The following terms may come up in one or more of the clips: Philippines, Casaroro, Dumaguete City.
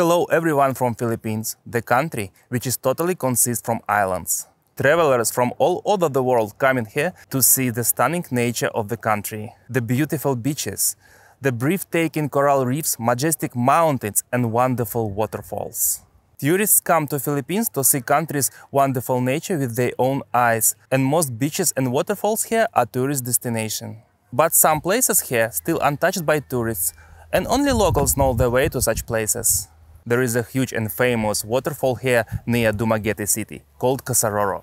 Hello everyone from Philippines, the country which is totally consists from islands. Travelers from all over the world coming here to see the stunning nature of the country, the beautiful beaches, the breathtaking coral reefs, majestic mountains and wonderful waterfalls. Tourists come to Philippines to see country's wonderful nature with their own eyes, and most beaches and waterfalls here are tourist destinations. But some places here still untouched by tourists, and only locals know the way to such places. There is a huge and famous waterfall here near Dumaguete City, called Casaroro.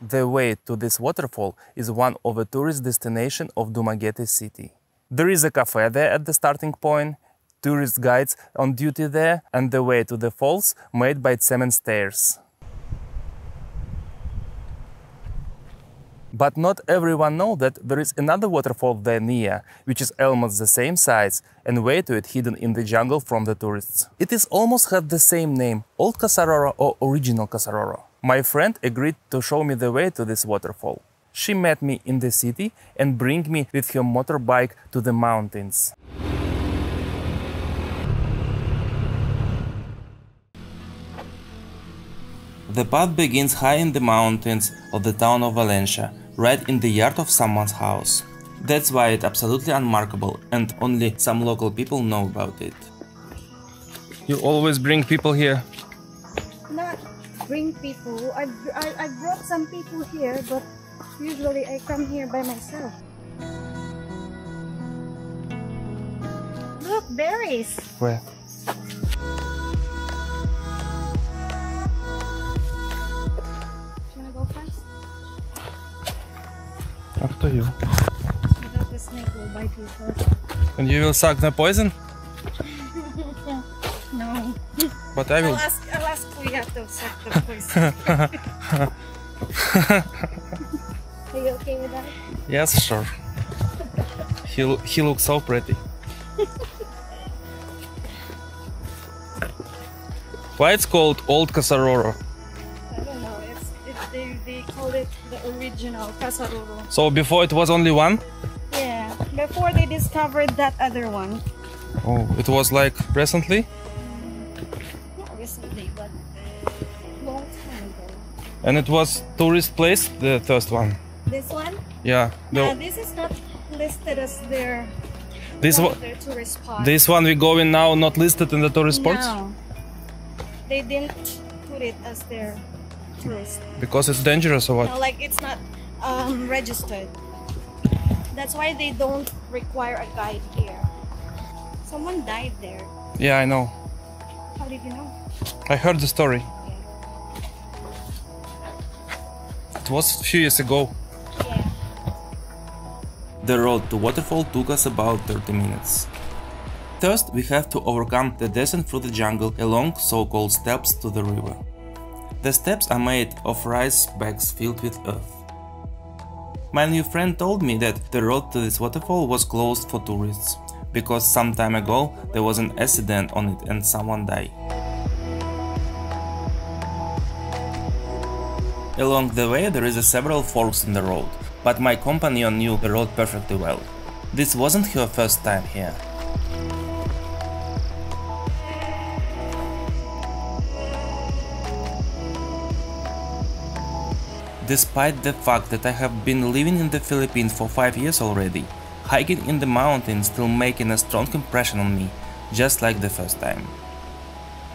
The way to this waterfall is one of the tourist destinations of Dumaguete City. There is a cafe there at the starting point, tourist guides on duty there, and the way to the falls made by cement stairs. But not everyone knows that there is another waterfall there near, which is almost the same size, and way to it hidden in the jungle from the tourists. It is almost have the same name, Old Casaroro or Original Casaroro. My friend agreed to show me the way to this waterfall. She met me in the city and bring me with her motorbike to the mountains. The path begins high in the mountains of the town of Valencia, right in the yard of someone's house. That's why it's absolutely unmarkable and only some local people know about it. You always bring people here? Not bring people. I brought some people here, but usually I come here by myself. Look, berries! Where? After you. The snake will bite you first. And you will suck the poison? No. But I will. I'll ask you to suck the poison. Are you okay with that? Yes, sure. He looks so pretty. Why it's called Old Casaroro? They call it the original Casaroro. So before it was only one? Yeah, before they discovered that other one. Oh, it was like recently? Not recently, but long time ago. And it was tourist place, the first one? This one? Yeah. No, this is not listed as their tourist spot. This one we go in now not listed in the tourist spots? No, they didn't put it as their... Because it's dangerous or what? No, like it's not registered. That's why they don't require a guide here. Someone died there. Yeah, I know. How did you know? I heard the story. Yeah. It was a few years ago. Yeah. The road to waterfall took us about 30 minutes. First, we have to overcome the descent through the jungle along so-called steps to the river. The steps are made of rice bags filled with earth. My new friend told me that the road to this waterfall was closed for tourists, because some time ago there was an accident on it and someone died. Along the way there is several forks in the road, but my companion knew the road perfectly well. This wasn't her first time here. Despite the fact that I have been living in the Philippines for 5 years already, hiking in the mountains still making a strong impression on me, just like the first time.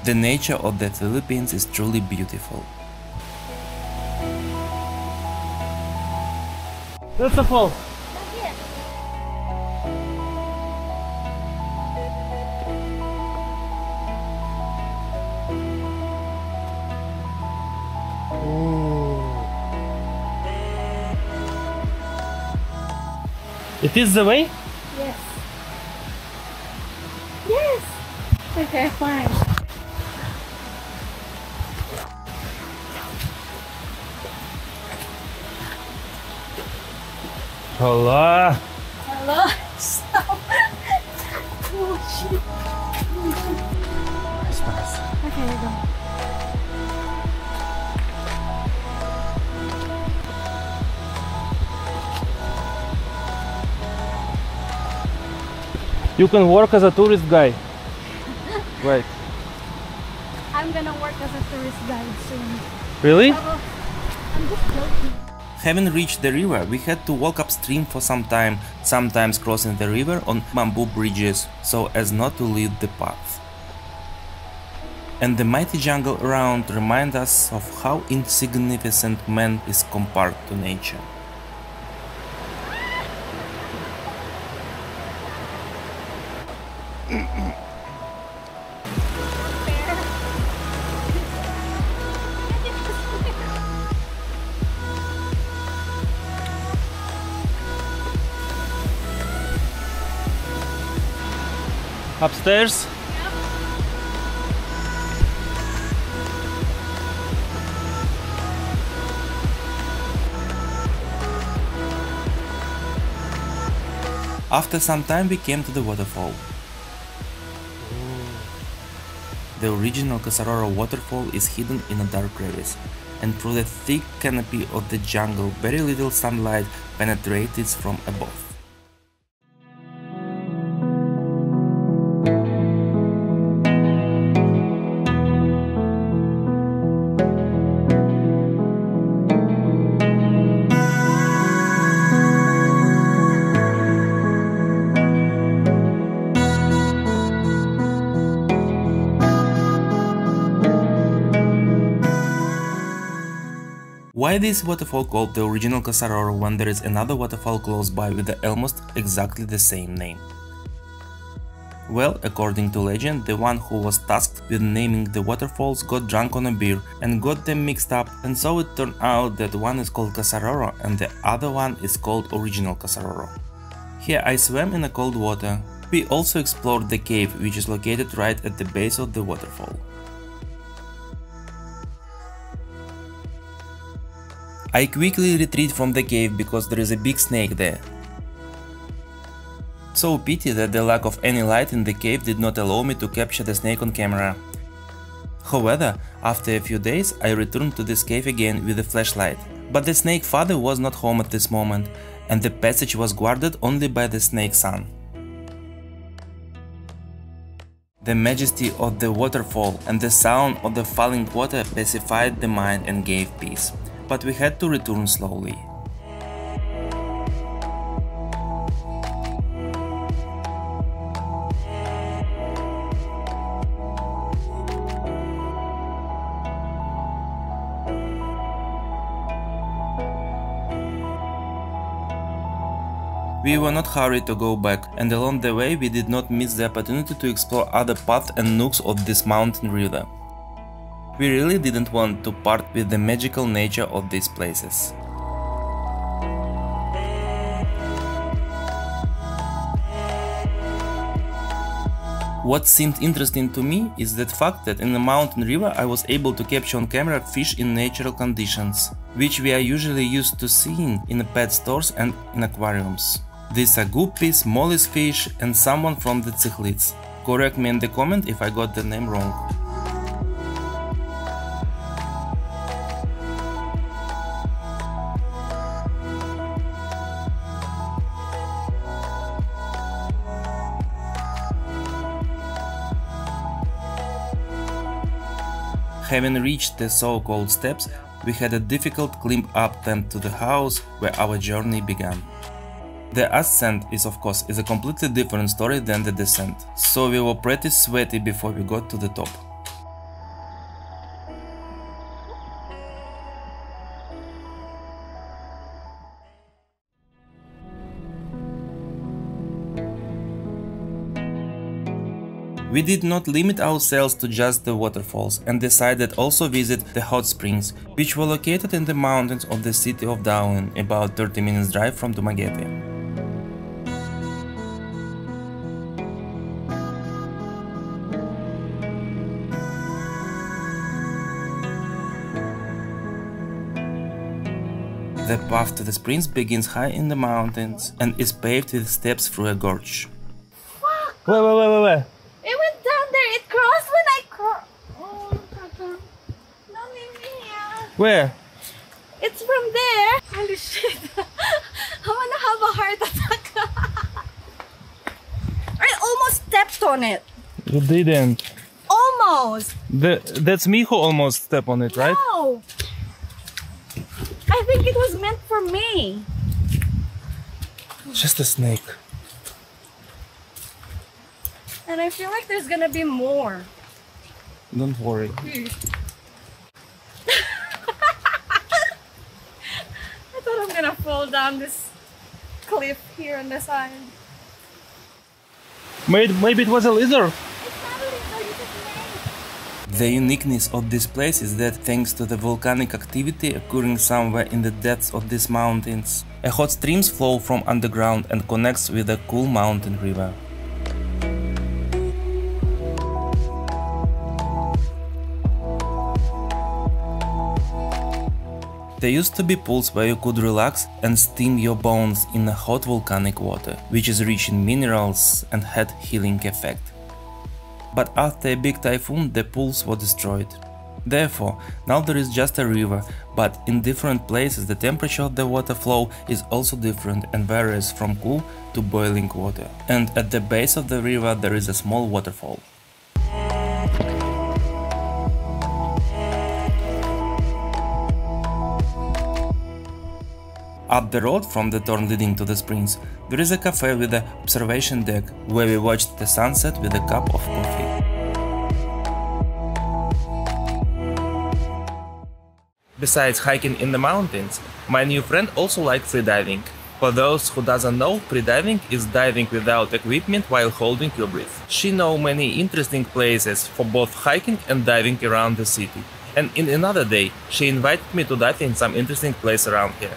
The nature of the Philippines is truly beautiful. That's the fall. It is the way? Yes. Yes! Okay, fine. Hello! Hello! Stop! Oh, shit. It's nice. Okay, we go. You can work as a tourist guide. Right. I'm gonna work as a tourist guide soon. Really? I'm just joking. Having reached the river, we had to walk upstream for some time, sometimes crossing the river on bamboo bridges, so as not to leave the path. And the mighty jungle around reminds us of how insignificant man is compared to nature. Upstairs? Yep. After some time we came to the waterfall. The original Casaroro waterfall is hidden in a dark crevice, and through the thick canopy of the jungle very little sunlight penetrates from above. Why this waterfall called the original Casaroro when there is another waterfall close by with the almost exactly the same name? Well, according to legend, the one who was tasked with naming the waterfalls got drunk on a beer and got them mixed up, and so it turned out that one is called Casaroro and the other one is called Original Casaroro. Here I swam in the cold water. We also explored the cave, which is located right at the base of the waterfall. I quickly retreat from the cave because there is a big snake there. So pity that the lack of any light in the cave did not allow me to capture the snake on camera. However, after a few days I returned to this cave again with a flashlight. But the snake father was not home at this moment, and the passage was guarded only by the snake son. The majesty of the waterfall and the sound of the falling water pacified the mind and gave peace. But we had to return slowly. We were not hurried to go back, and along the way we did not miss the opportunity to explore other paths and nooks of this mountain river. We really didn't want to part with the magical nature of these places. What seemed interesting to me is the fact that in the mountain river I was able to capture on camera fish in natural conditions, which we are usually used to seeing in pet stores and in aquariums. These are guppies, mollies fish, and someone from the cichlids. Correct me in the comment if I got the name wrong. Having reached the so-called steps, we had a difficult climb up them to the house where our journey began. The ascent is, of course, a completely different story than the descent, so we were pretty sweaty before we got to the top. We did not limit ourselves to just the waterfalls and decided also visit the hot springs, which were located in the mountains of the city of Darwin, about 30 minutes drive from Dumaguete. The path to the springs begins high in the mountains and is paved with steps through a gorge. Wait. Where? It's from there. Holy shit. I wanna have a heart attack. I on it. You didn't. Almost. That's me who almost stepped on it, right? No. I think it was meant for me. Just a snake. And I feel like there's gonna be more. Don't worry. I thought I'm gonna fall down this cliff here on the side. Maybe it was a lizard. The uniqueness of this place is that, thanks to the volcanic activity occurring somewhere in the depths of these mountains, a hot streams flow from underground and connects with a cool mountain river. There used to be pools where you could relax and steam your bones in the hot volcanic water, which is rich in minerals and had healing effect. But after a big typhoon, the pools were destroyed. Therefore, now there is just a river, but in different places the temperature of the water flow is also different and varies from cool to boiling water. And at the base of the river there is a small waterfall. Up the road from the turn leading to the springs, there is a cafe with an observation deck where we watched the sunset with a cup of coffee. Besides hiking in the mountains, my new friend also likes freediving. For those who doesn't know, freediving is diving without equipment while holding your breath. She knows many interesting places for both hiking and diving around the city. And in another day, she invited me to dive in some interesting place around here.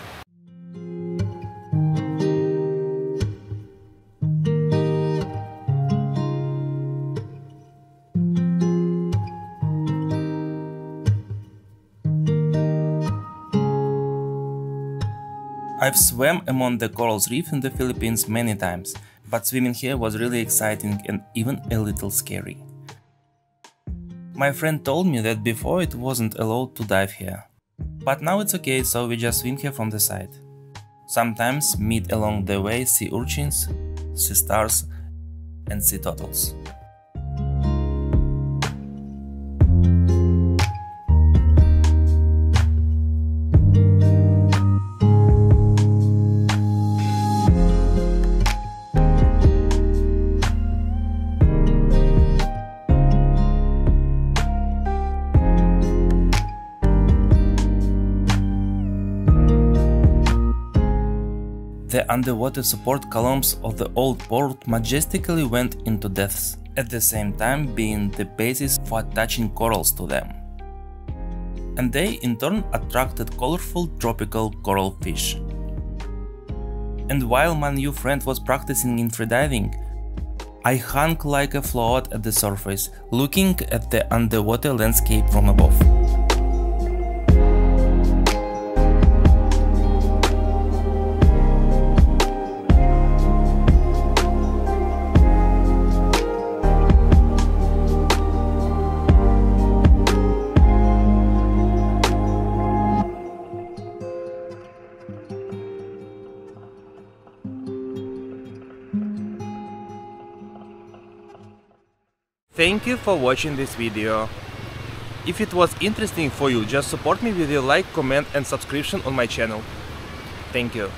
I've swam among the corals reef in the Philippines many times, but swimming here was really exciting and even a little scary. My friend told me that before it wasn't allowed to dive here. But now it's okay, so we just swim here from the side. Sometimes meet along the way sea urchins, sea stars and sea turtles. The underwater support columns of the old port majestically went into depths, at the same time being the basis for attaching corals to them. And they in turn attracted colorful tropical coral fish. And while my new friend was practicing in freediving, I hung like a float at the surface, looking at the underwater landscape from above. Thank you for watching this video. If it was interesting for you, just support me with your like, comment and subscription on my channel. Thank you.